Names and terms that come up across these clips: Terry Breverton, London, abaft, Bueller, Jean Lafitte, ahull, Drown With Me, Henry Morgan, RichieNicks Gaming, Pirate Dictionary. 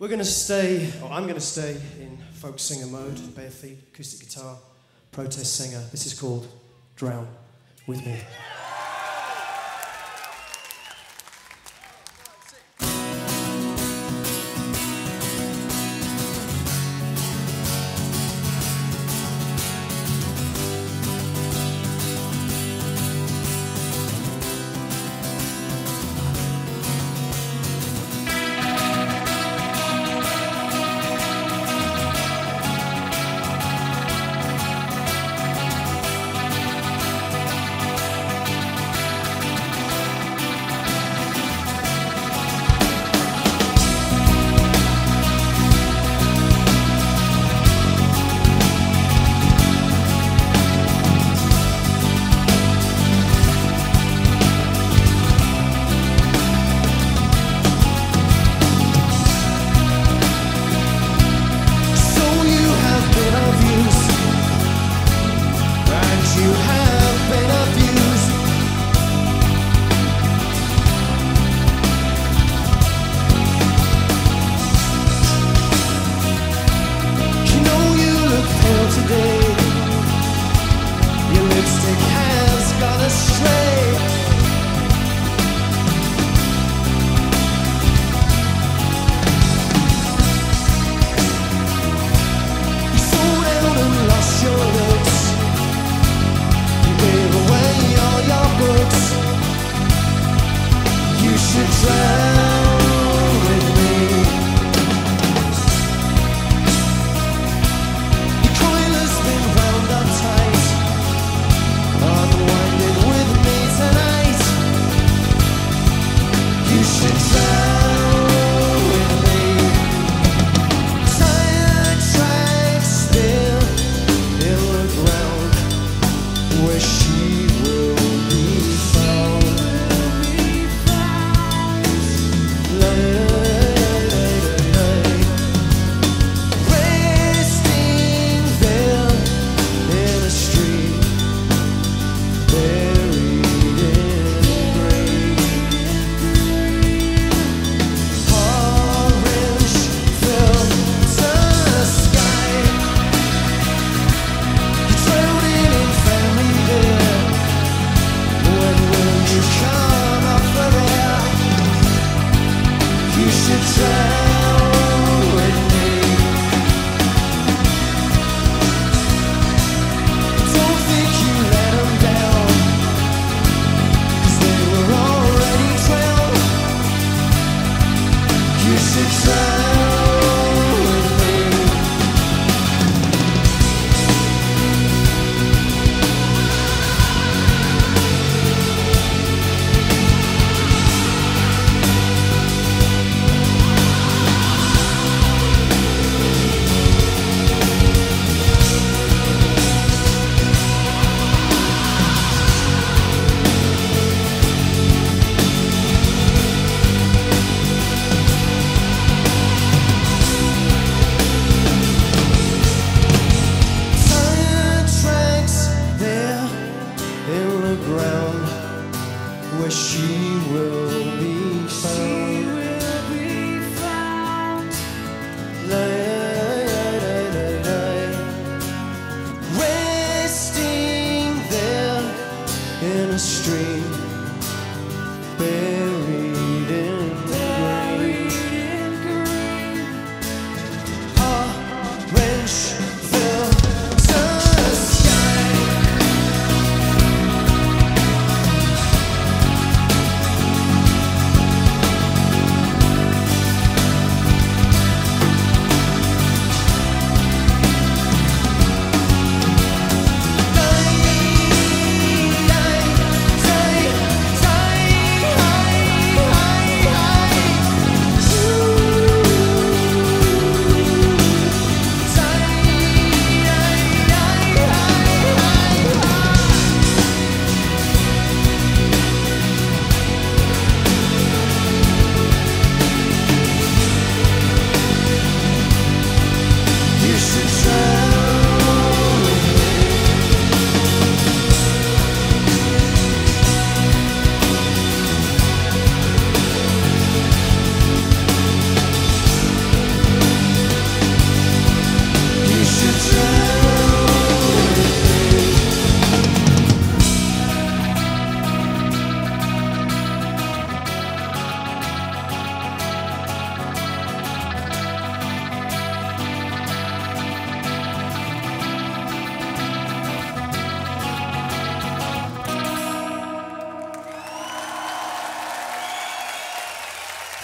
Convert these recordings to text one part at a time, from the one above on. We're going to stay, or I'm going to stay in folk singer mode, bare feet, acoustic guitar, protest singer. This is called Drown With Me.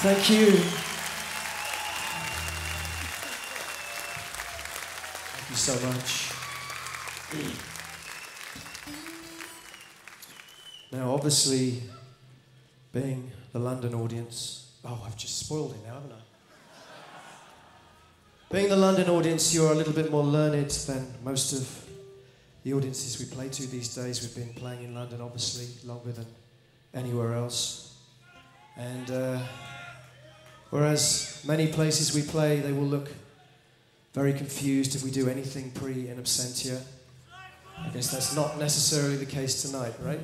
Thank you. Thank you so much. Now, obviously, being the London audience... Oh, I've just spoiled it now, haven't I? Being the London audience, you're a little bit more learned than most of the audiences we play to these days. We've been playing in London, obviously, longer than anywhere else. And whereas many places we play, they will look very confused if we do anything pre in absentia. I guess that's not necessarily the case tonight, right?